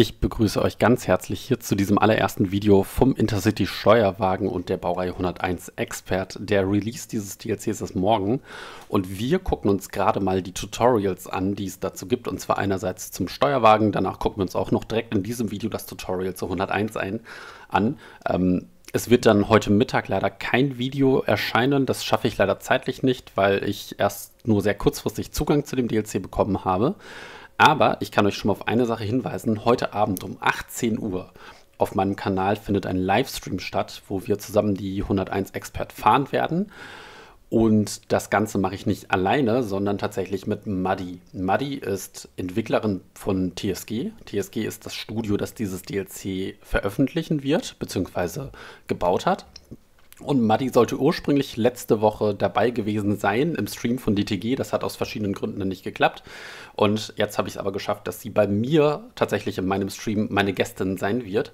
Ich begrüße euch ganz herzlich hier zu diesem allerersten Video vom Intercity-Steuerwagen und der Baureihe 101 Expert. Der Release dieses DLCs ist morgen und wir gucken uns gerade mal die Tutorials an, die es dazu gibt, und zwar einerseits zum Steuerwagen, danach gucken wir uns auch noch direkt in diesem Video das Tutorial zu 101 an. Es wird dann heute Mittag leider kein Video erscheinen, das schaffe ich leider zeitlich nicht, weil ich erst nur sehr kurzfristig Zugang zu dem DLC bekommen habe. Aber ich kann euch schon mal auf eine Sache hinweisen, heute Abend um 18 Uhr auf meinem Kanal findet ein Livestream statt, wo wir zusammen die 101 Expert fahren werden. Und das Ganze mache ich nicht alleine, sondern tatsächlich mit Muddy. Muddy ist Entwicklerin von TSG. TSG ist das Studio, das dieses DLC veröffentlichen wird, bzw. gebaut hat. Und Maddie sollte ursprünglich letzte Woche dabei gewesen sein im Stream von DTG. Das hat aus verschiedenen Gründen nicht geklappt. Und jetzt habe ich es aber geschafft, dass sie bei mir tatsächlich in meinem Stream meine Gästin sein wird.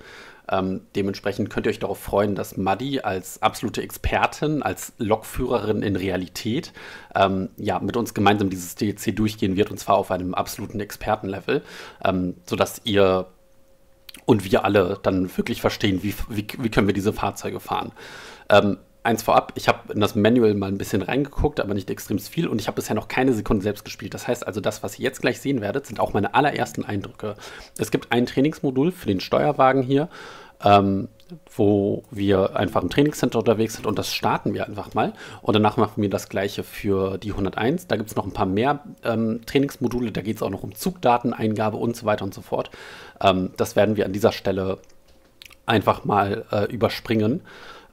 Dementsprechend könnt ihr euch darauf freuen, dass Maddie als absolute Expertin, als Lokführerin in Realität, mit uns gemeinsam dieses DLC durchgehen wird. Und zwar auf einem absoluten Expertenlevel, sodass ihr und wir alle dann wirklich verstehen, wie können wir diese Fahrzeuge fahren. Eins vorab, ich habe in das Manual mal ein bisschen reingeguckt, aber nicht extrem viel, und ich habe bisher noch keine Sekunde selbst gespielt. Das heißt also, das, was ihr jetzt gleich sehen werdet, sind auch meine allerersten Eindrücke. Es gibt ein Trainingsmodul für den Steuerwagen hier, wo wir einfach im Trainingscenter unterwegs sind, und das starten wir einfach mal. Und danach machen wir das gleiche für die 101. Da gibt es noch ein paar mehr Trainingsmodule, da geht es auch noch um Zugdateneingabe und so weiter und so fort. Das werden wir an dieser Stelle einfach mal überspringen.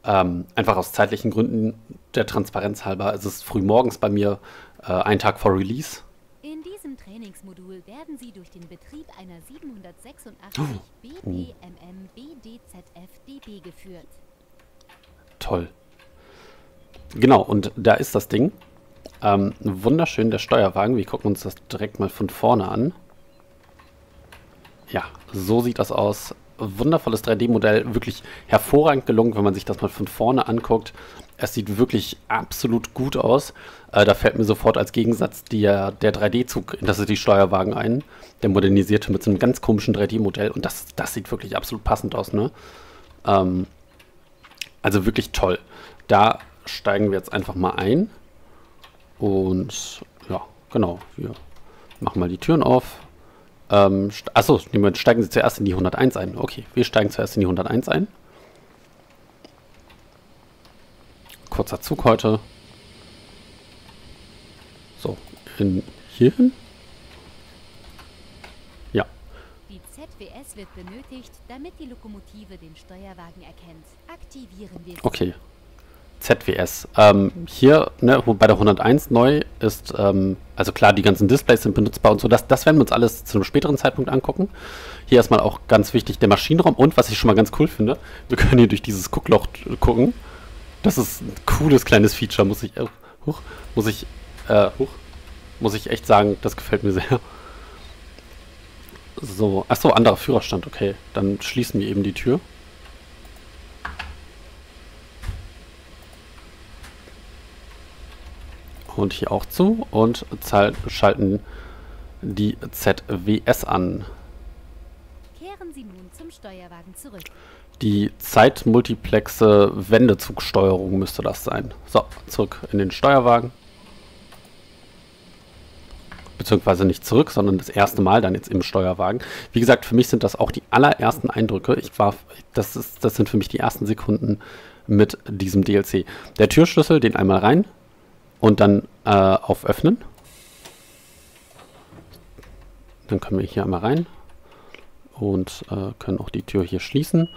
Einfach aus zeitlichen Gründen, der Transparenz halber. Es ist früh morgens bei mir, ein Tag vor Release. In diesem Trainingsmodul werden Sie durch den Betrieb einer 786 BEMM-BDZF-DB geführt. Toll. Genau, und da ist das Ding. Wunderschön, der Steuerwagen. Wir gucken uns das direkt mal von vorne an. Ja, so sieht das aus. Wundervolles 3D-Modell, wirklich hervorragend gelungen, wenn man sich das mal von vorne anguckt. Es sieht wirklich absolut gut aus. Da fällt mir sofort als Gegensatz der 3D-Zug Intercity-Steuerwagen ein, der modernisierte mit so einem ganz komischen 3D-Modell, und das sieht wirklich absolut passend aus, ne? Also wirklich toll. Da steigen wir jetzt einfach mal ein und ja, genau, wir machen mal die Türen auf. Achso, steigen Sie zuerst in die 101 ein. Okay, wir steigen zuerst in die 101 ein. Kurzer Zug heute. So, hier hin. Ja. Die ZWS wird benötigt, damit die Lokomotive den Steuerwagen erkennt. Aktivieren wir. Okay. ZWS. Hier, ne, bei der 101 neu ist, also klar, die ganzen Displays sind benutzbar und so, das werden wir uns alles zu einem späteren Zeitpunkt angucken. Hier erstmal auch ganz wichtig der Maschinenraum, und was ich schon mal ganz cool finde, wir können hier durch dieses Guckloch gucken. Das ist ein cooles kleines Feature, muss ich echt sagen, das gefällt mir sehr. So, achso, anderer Führerstand, okay, dann schließen wir eben die Tür. Und hier auch zu und schalten die ZWS an. Kehren Sie nun zum Steuerwagen zurück. Die zeitmultiplexe Wendezugsteuerung müsste das sein. So, zurück in den Steuerwagen. Beziehungsweise nicht zurück, sondern das erste Mal dann jetzt im Steuerwagen. Wie gesagt, für mich sind das auch die allerersten Eindrücke. Das sind für mich die ersten Sekunden mit diesem DLC. Der Türschlüssel, den einmal rein. Und dann auf Öffnen. Dann können wir hier einmal rein und können auch die Tür hier schließen.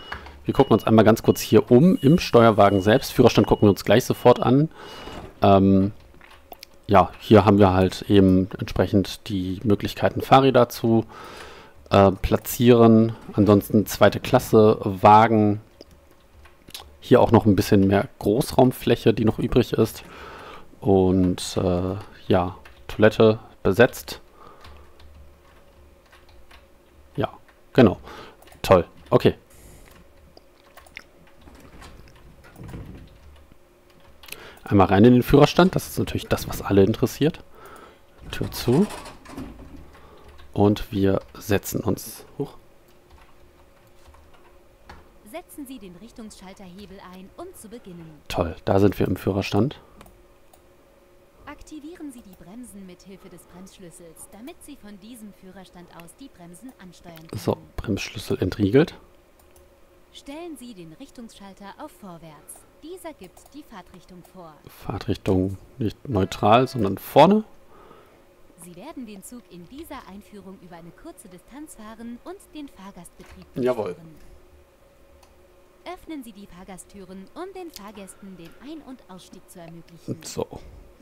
Wir gucken uns einmal ganz kurz hier um im Steuerwagen selbst. Führerstand gucken wir uns gleich sofort an. Ja, hier haben wir halt eben entsprechend die Möglichkeiten, Fahrräder zu platzieren. Ansonsten zweite Klasse, Wagen. Hier auch noch ein bisschen mehr Großraumfläche, die noch übrig ist. Und ja, Toilette besetzt. Ja, genau. Toll. Okay. Einmal rein in den Führerstand. Das ist natürlich das, was alle interessiert. Tür zu. Und wir setzen uns hoch. Setzen Sie den Richtungsschalterhebel ein, um zu beginnen. Toll, da sind wir im Führerstand. Aktivieren Sie die Bremsen mit Hilfe des Bremsschlüssels, damit Sie von diesem Führerstand aus die Bremsen ansteuern können. So, Bremsschlüssel entriegelt. Stellen Sie den Richtungsschalter auf Vorwärts. Dieser gibt die Fahrtrichtung vor. Fahrtrichtung nicht neutral, sondern vorne. Sie werden den Zug in dieser Einführung über eine kurze Distanz fahren und den Fahrgastbetrieb durchführen. Jawohl. Öffnen Sie die Fahrgasttüren, um den Fahrgästen den Ein- und Ausstieg zu ermöglichen. So,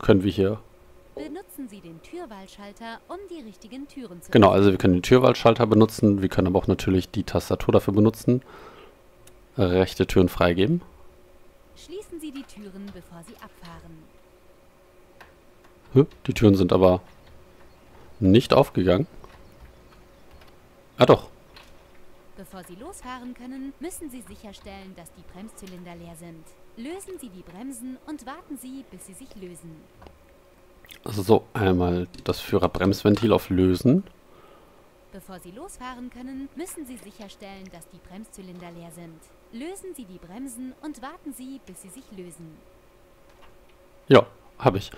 können wir hier... Benutzen Sie den Türwahlschalter, um die richtigen Türen zu... Genau, also wir können den Türwahlschalter benutzen, wir können aber auch natürlich die Tastatur dafür benutzen. Rechte Türen freigeben. Schließen Sie die Türen, bevor Sie abfahren. Die Türen sind aber nicht aufgegangen. Ah doch. Bevor Sie losfahren können, müssen Sie sicherstellen, dass die Bremszylinder leer sind. Lösen Sie die Bremsen und warten Sie, bis sie sich lösen. Also so, einmal das Führerbremsventil auf Lösen. Bevor Sie losfahren können, müssen Sie sicherstellen, dass die Bremszylinder leer sind. Lösen Sie die Bremsen und warten Sie, bis sie sich lösen. Ja, habe ich.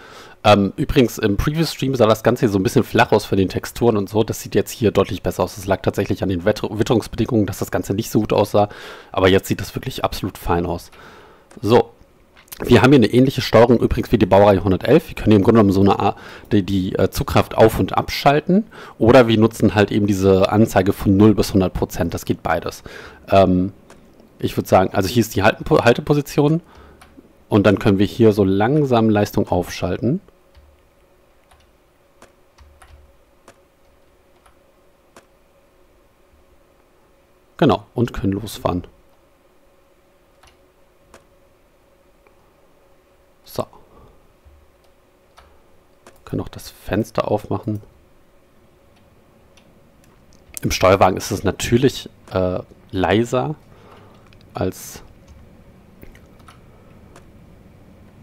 Übrigens, im Previous Stream sah das Ganze hier so ein bisschen flach aus von den Texturen und so. Das sieht jetzt hier deutlich besser aus. Das lag tatsächlich an den Witterungsbedingungen, dass das Ganze nicht so gut aussah. Aber jetzt sieht das wirklich absolut fein aus. So. Wir haben hier eine ähnliche Steuerung übrigens wie die Baureihe 111. Wir können hier im Grunde genommen so eine die Zugkraft auf- und abschalten. Oder wir nutzen halt eben diese Anzeige von 0 bis 100%. Das geht beides. Ich würde sagen, also hier ist die Halteposition. Und dann können wir hier so langsam Leistung aufschalten. Genau, und können losfahren. So. Können auch das Fenster aufmachen. Im Steuerwagen ist es natürlich leiser als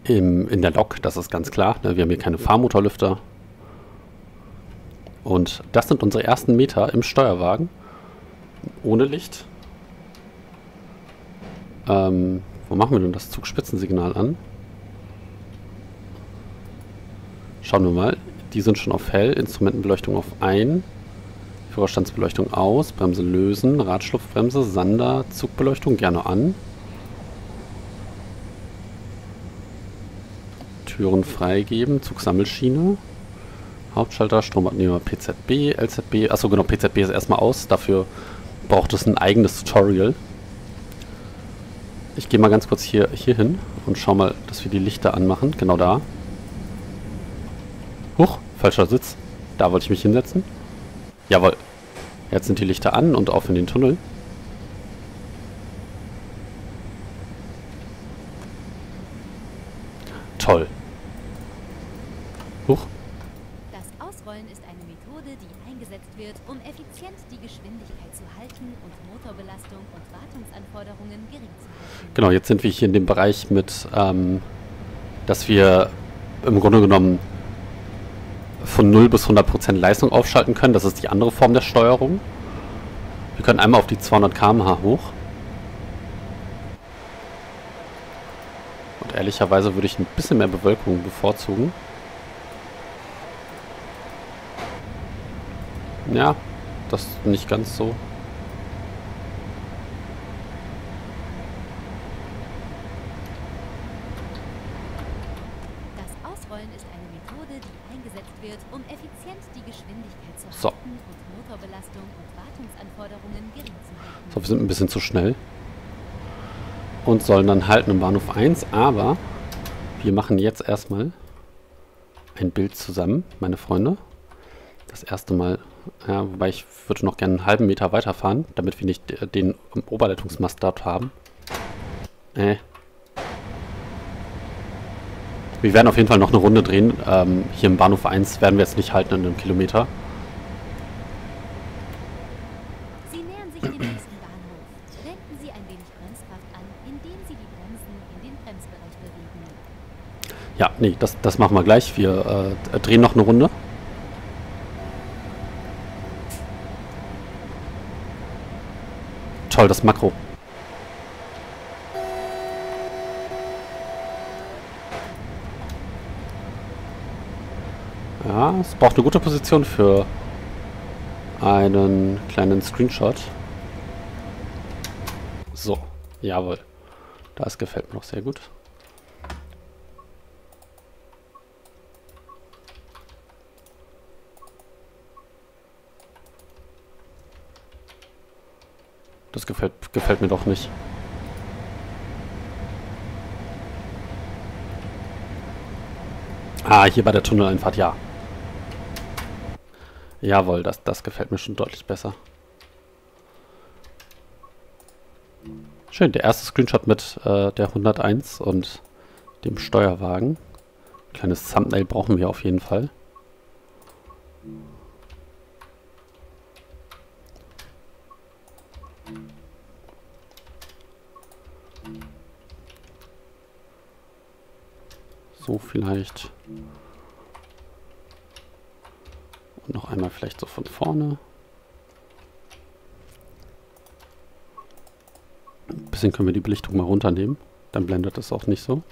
in der Lok. Das ist ganz klar. Ne? Wir haben hier keine Fahrmotorlüfter. Und das sind unsere ersten Meter im Steuerwagen. Ohne Licht. Wo machen wir denn das Zugspitzensignal an? Schauen wir mal, die sind schon auf hell, Instrumentenbeleuchtung auf ein, Führerstandsbeleuchtung aus, Bremse lösen, Radschlupfbremse, Sander, Zugbeleuchtung gerne an. Türen freigeben, Zugsammelschiene, Hauptschalter, Stromabnehmer, PZB, LZB, achso genau, PZB ist erstmal aus, dafür braucht es ein eigenes Tutorial. Ich gehe mal ganz kurz hier hin und schau mal, dass wir die Lichter anmachen, genau da. Huch, falscher Sitz. Da wollte ich mich hinsetzen. Jawohl. Jetzt sind die Lichter an und auf in den Tunnel. Toll. Huch. Das Ausrollen ist eine Methode, die eingesetzt wird, um effizient die Geschwindigkeit zu halten und Motorbelastung und Wartungsanforderungen gering zu halten. Genau, jetzt sind wir hier in dem Bereich mit, dass wir im Grunde genommen von 0 bis 100% Leistung aufschalten können. Das ist die andere Form der Steuerung. Wir können einmal auf die 200 km/h hoch. Und ehrlicherweise würde ich ein bisschen mehr Bewölkung bevorzugen. Ja, das ist nicht ganz so. So, wir sind ein bisschen zu schnell und sollen dann halten im Bahnhof 1, aber wir machen jetzt erstmal ein Bild zusammen, meine Freunde. Das erste Mal, ja, wobei ich würde noch gerne einen halben Meter weiterfahren, damit wir nicht den Oberleitungsmast dort haben. Wir werden auf jeden Fall noch eine Runde drehen. Hier im Bahnhof 1 werden wir jetzt nicht halten in einem Kilometer. Ja, nee, das machen wir gleich. Wir drehen noch eine Runde. Toll, das Makro. Es braucht eine gute Position für einen kleinen Screenshot. So, jawohl. Das gefällt mir noch sehr gut. Das gefällt mir doch nicht. Ah, hier bei der Tunneleinfahrt, ja. Jawohl, das gefällt mir schon deutlich besser. Schön, der erste Screenshot mit der 101 und dem Steuerwagen. Kleines Thumbnail brauchen wir auf jeden Fall. So vielleicht. Und noch einmal vielleicht so von vorne. Ein bisschen können wir die Belichtung mal runternehmen. Dann blendet es auch nicht so.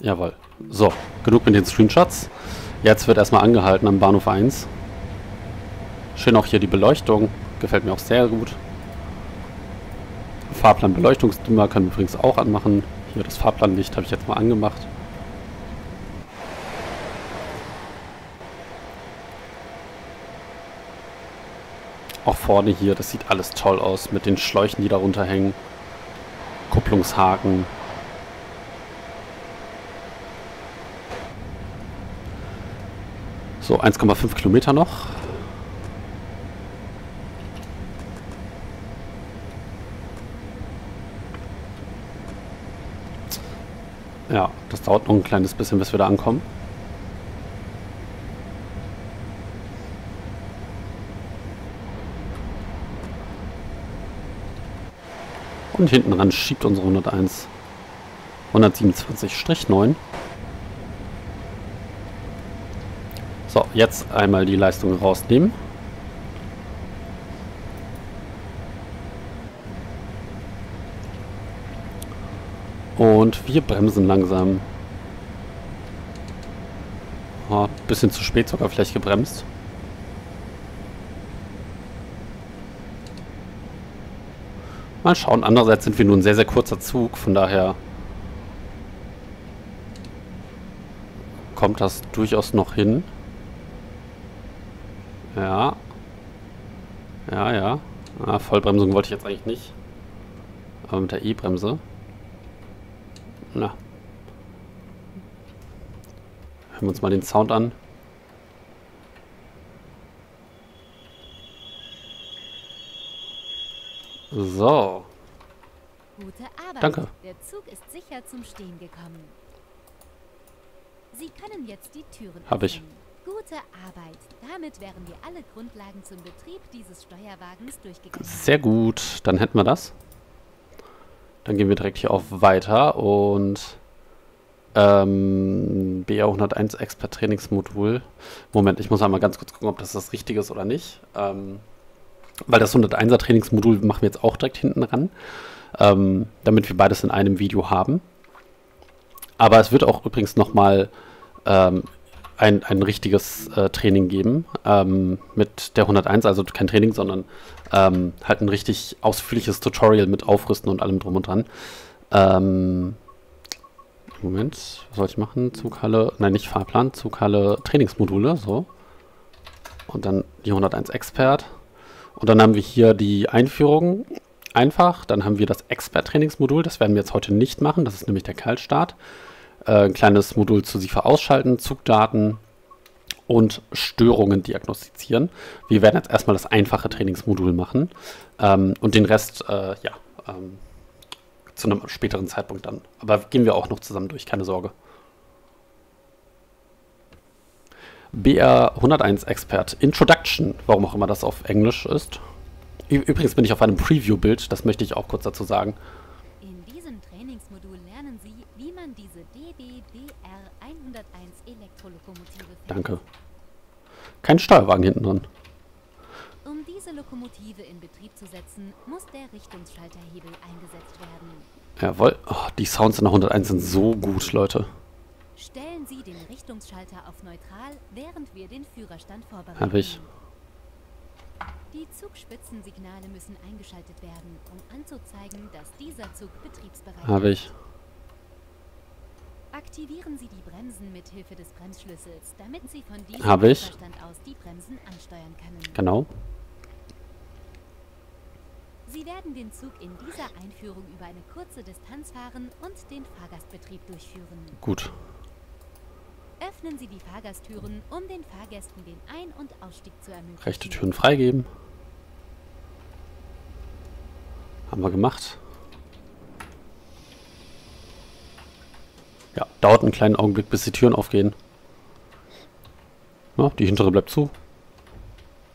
Jawohl. So, genug mit den Screenshots. Jetzt wird erstmal angehalten am Bahnhof 1. Schön auch hier die Beleuchtung. Gefällt mir auch sehr gut. Fahrplan-Beleuchtungsdimmer können wir übrigens auch anmachen. Hier das Fahrplanlicht habe ich jetzt mal angemacht. Auch vorne hier, das sieht alles toll aus mit den Schläuchen, die darunter hängen. Kupplungshaken. So, 1,5 Kilometer noch. Ja, das dauert noch ein kleines bisschen, bis wir da ankommen. Und hinten ran schiebt unsere 101. 127-9. So, jetzt einmal die Leistung rausnehmen. Und wir bremsen langsam. Oh, bisschen zu spät sogar vielleicht gebremst. Mal schauen, andererseits sind wir nur ein sehr, sehr kurzer Zug, von daher kommt das durchaus noch hin. Ja. Ja, ja. Ah, Vollbremsung wollte ich jetzt eigentlich nicht. Aber mit der E-Bremse. Na. Hören wir uns mal den Sound an. So. Gute Arbeit. Danke. Der Zug ist sicher zum Stehen gekommen. Sie können jetzt die Türen öffnen. Habe ich. Gute Arbeit. Damit wären wir alle Grundlagen zum Betrieb dieses Steuerwagens durchgegangen. Sehr gut. Dann hätten wir das. Dann gehen wir direkt hier auf Weiter und BR 101 Expert Trainingsmodul. Moment, ich muss einmal ganz kurz gucken, ob das das Richtige ist oder nicht. Weil das 101er Trainingsmodul machen wir jetzt auch direkt hinten ran, damit wir beides in einem Video haben. Aber es wird auch übrigens nochmal ein richtiges Training geben mit der 101, also kein Training, sondern halt ein richtig ausführliches Tutorial mit Aufrüsten und allem drum und dran. Moment, was soll ich machen? Zughalle, nein, nicht Fahrplan, Zughalle, Trainingsmodule, so. Und dann die 101 Expert. Und dann haben wir hier die Einführung einfach. Dann haben wir das Expert-Trainingsmodul. Das werden wir jetzt heute nicht machen. Das ist nämlich der Kaltstart. Ein kleines Modul zu SIFA ausschalten, Zugdaten und Störungen diagnostizieren. Wir werden jetzt erstmal das einfache Trainingsmodul machen und den Rest ja, zu einem späteren Zeitpunkt dann. Aber gehen wir auch noch zusammen durch, keine Sorge. BR 101 Expert Introduction, warum auch immer das auf Englisch ist. Übrigens bin ich auf einem Preview-Bild, das möchte ich auch kurz dazu sagen. In diesem Trainingsmodul lernen Sie, wie man diese BR 101 Elektrolokomotive fährt. Danke. Kein Steuerwagen hinten dran. Um diese Lokomotive in Betrieb zu setzen, muss der Richtungsschalterhebel eingesetzt werden. Jawohl. Oh, die Sounds in der 101 sind so gut, Leute. Stellen Sie den Richtungsschalter auf neutral, während wir den Führerstand vorbereiten. Hab ich. Die Zugspitzensignale müssen eingeschaltet werden, um anzuzeigen, dass dieser Zug betriebsbereit ist. Habe ich. Aktivieren Sie die Bremsen mit Hilfe des Bremsschlüssels, damit Sie von diesem Führerstand aus die Bremsen ansteuern können. Genau. Sie werden den Zug in dieser Einführung über eine kurze Distanz fahren und den Fahrgastbetrieb durchführen. Gut. Öffnen Sie die Fahrgasttüren, um den Fahrgästen den Ein- und Ausstieg zu ermöglichen. Rechte Türen freigeben. Haben wir gemacht. Ja, dauert einen kleinen Augenblick, bis die Türen aufgehen. Ja, die hintere bleibt zu.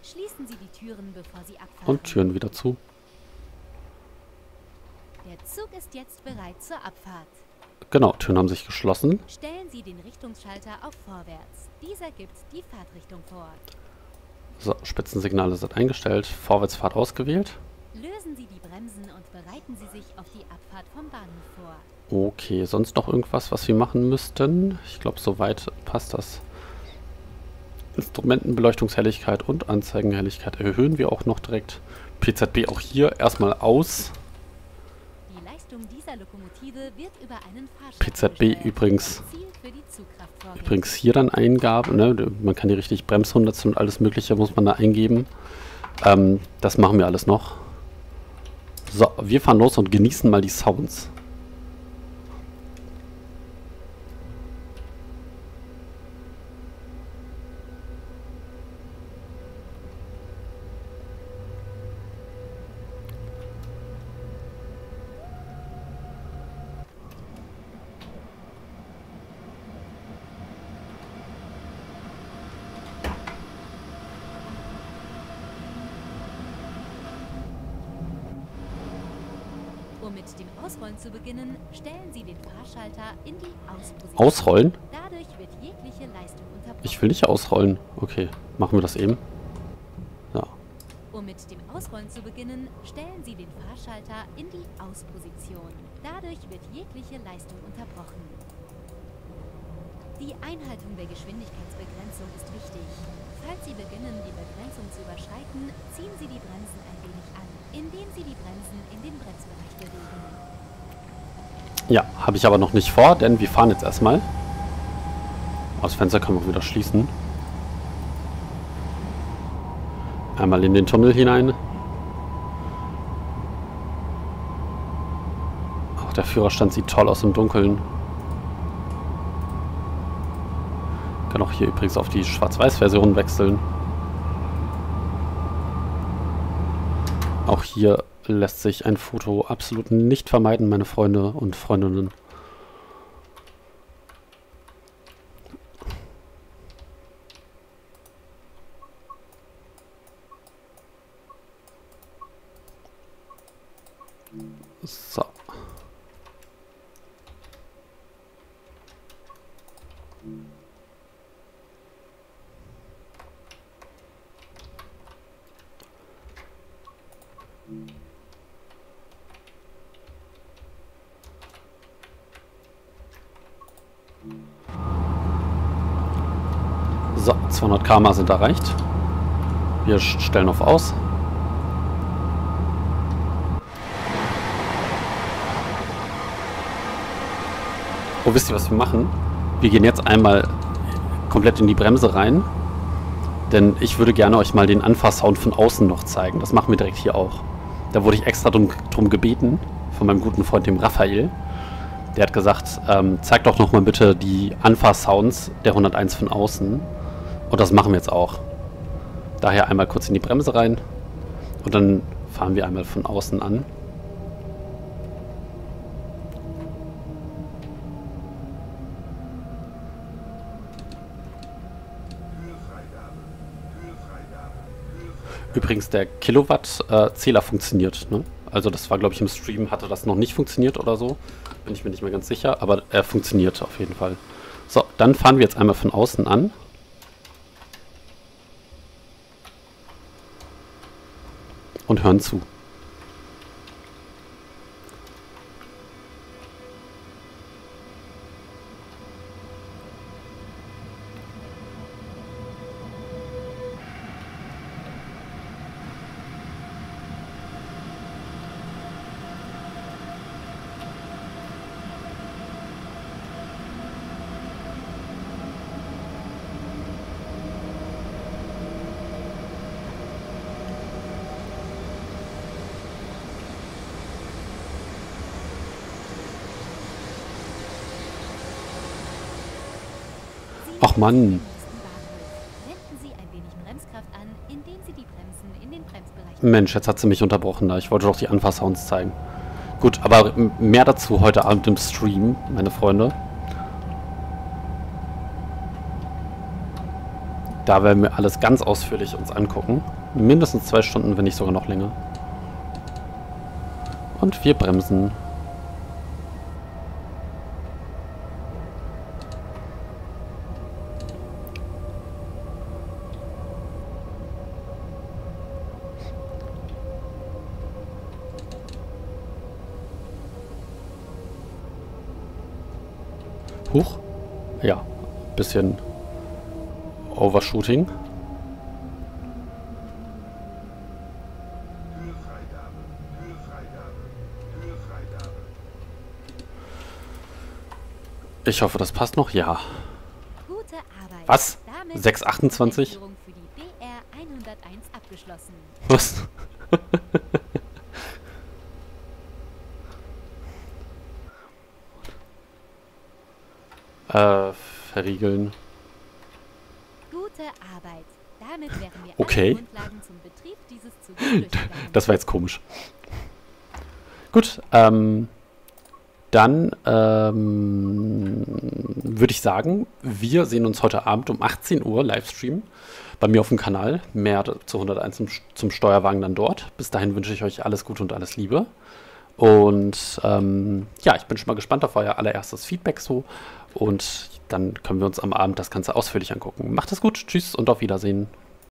Schließen Sie die Türen, bevor Sie abfahren. Und Türen wieder zu. Der Zug ist jetzt bereit zur Abfahrt. Genau, Türen haben sich geschlossen. Stellen Sie den Richtungsschalter auf Vorwärts. Dieser gibt die Fahrtrichtung vor. So, Spitzensignale sind eingestellt. Vorwärtsfahrt ausgewählt. Lösen Sie die Bremsen und bereiten Sie sich auf die Abfahrt vom Bahnhof vor. Okay, sonst noch irgendwas, was wir machen müssten? Ich glaube, soweit passt das. Instrumentenbeleuchtungshelligkeit und Anzeigenhelligkeit erhöhen wir auch noch direkt. PZB auch hier erstmal aus. PZB übrigens hier dann Eingabe, ne? Man kann hier richtig Bremshundertstel und alles mögliche muss man da eingeben. Das machen wir alles noch. So, wir fahren los und genießen mal die Sounds. Um mit dem Ausrollen zu beginnen, stellen Sie den Fahrschalter in die Ausposition. Ausrollen? Dadurch wird jegliche Leistung unterbrochen. Ich will nicht ausrollen. Okay, machen wir das eben. Ja. Um mit dem Ausrollen zu beginnen, stellen Sie den Fahrschalter in die Ausposition. Dadurch wird jegliche Leistung unterbrochen. Die Einhaltung der Geschwindigkeitsbegrenzung ist wichtig. Falls Sie beginnen, die Begrenzung zu überschreiten, ziehen Sie die Bremsen ein wenig an, indem Sie die Bremsen in den Bremsbereich bewegen. Ja, habe ich aber noch nicht vor, denn wir fahren jetzt erstmal. Das Fenster können wir wieder schließen. Einmal in den Tunnel hinein. Auch der Führerstand sieht toll aus im Dunkeln. Ich kann auch hier übrigens auf die Schwarz-Weiß-Version wechseln. Auch hier lässt sich ein Foto absolut nicht vermeiden, meine Freunde und Freundinnen. So. So, 200 km/h sind erreicht. Wir stellen auf aus. Oh, wisst ihr, was wir machen? Wir gehen jetzt einmal komplett in die Bremse rein. Denn ich würde gerne euch mal den Anfahrsound von außen noch zeigen. Das machen wir direkt hier auch. Da wurde ich extra drum gebeten von meinem guten Freund, dem Raphael. Der hat gesagt, zeig doch nochmal bitte die Anfahrsounds der 101 von außen. Und das machen wir jetzt auch. Daher einmal kurz in die Bremse rein. Und dann fahren wir einmal von außen an. Übrigens, der Kilowatt-Zähler funktioniert. Ne? Also das war, glaube ich, im Stream hatte das noch nicht funktioniert oder so. Bin ich mir nicht mehr ganz sicher, aber er funktioniert auf jeden Fall. So, dann fahren wir jetzt einmal von außen an. Und hören zu. Ach Mann. Mensch, jetzt hat sie mich unterbrochen. Ne? Ich wollte doch die Anfahrsounds zeigen. Gut, aber mehr dazu heute Abend im Stream, meine Freunde. Da werden wir alles ganz ausführlich uns angucken. Mindestens 2 Stunden, wenn nicht sogar noch länger. Und wir bremsen. Huch. Ja, bisschen Overshooting. Ich hoffe, das passt noch. Ja. Gute Arbeit. Was? 628? Für die BR 101 abgeschlossen. Was? Verriegeln. Gute Arbeit. Damit wären wir okay. Grundlagen zum Betrieb dieses Zuges durchgegangen. Das war jetzt komisch. Gut, dann würde ich sagen, wir sehen uns heute Abend um 18 Uhr Livestream bei mir auf dem Kanal. Mehr zu 101 zum Steuerwagen dann dort. Bis dahin wünsche ich euch alles Gute und alles Liebe. Und ja, ich bin schon mal gespannt auf euer allererstes Feedback so. Und dann können wir uns am Abend das Ganze ausführlich angucken. Macht es gut, tschüss und auf Wiedersehen.